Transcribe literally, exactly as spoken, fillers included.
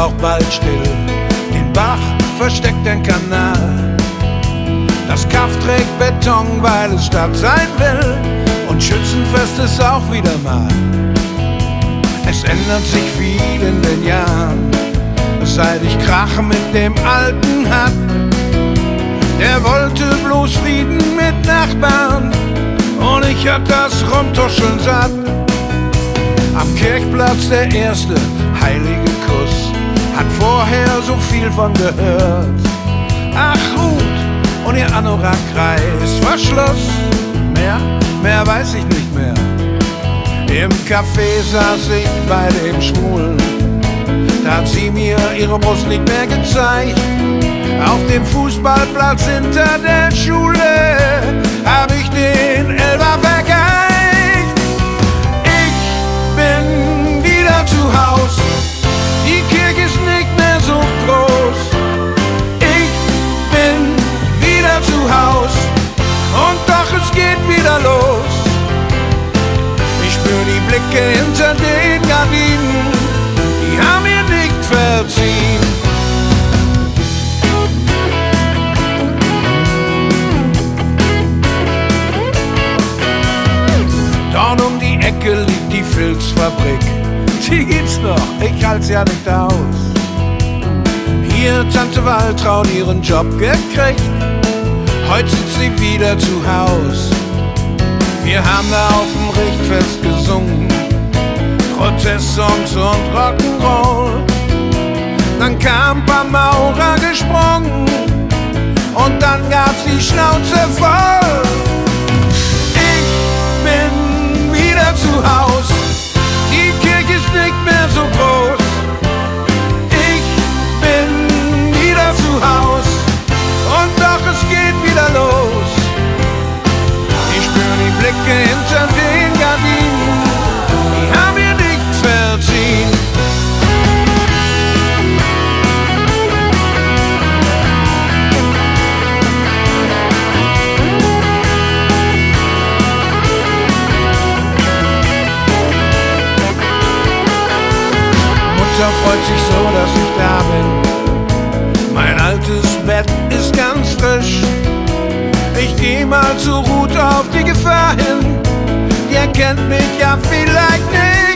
auch bald still. Den Bach versteckt den Kanal. Das Kaff trägt Beton, weil es Stadt sein will. Und Schützenfest ist auch wieder mal. Es ändert sich viel in den Jahren, seit ich Krach mit dem Alten hab. Der wollte bloß Frieden mit Nachbarn und ich hab das Rumtuscheln satt. Am Kirchplatz der erste heilige Kuss, hat vorher so viel von gehört. Ach gut, und ihr Anorak-Kreis war Schluss. Mehr, mehr weiß ich nicht mehr. Im Café saß ich bei dem Schwulen, da hat sie mir ihre Brust nicht mehr gezeigt. Auf dem Fußballplatz hinter der Schule hab ich den Elfer vergeigt. Ich bin wieder zu Haus, die Kirche ist nicht mehr so groß. Ich bin wieder zu Haus und doch es geht wieder los. Ich spür die Blicke hinter den Gardinen, die haben mir nicht verziehen. Dort um die Ecke liegt die Filzfabrik, die gibt's noch, ich halt's ja nicht aus. Hier Tante Waltraud ihren Job gekriegt, heute sitzt sie wieder zu Haus. Wir haben da auf dem Richtfest gesungen, Protestsongs und Rock'n'Roll. Dann kam ein paar Maurer gesprungen und dann gab's die Schnauze voll. Ich bin wieder zu Haus, die Kirche ist nicht mehr so groß. Ich bin wieder zu Haus und doch es geht wieder los. Ich spür die Blicke hinter den Gardinen, die haben mir nichts verziehen. Mutter freut sich so, dass ich da bin. Mein altes Bett ist ganz frisch. Ich geh mal zu Ruth auf die Gefahr hin, die erkennt mich ja vielleicht nicht.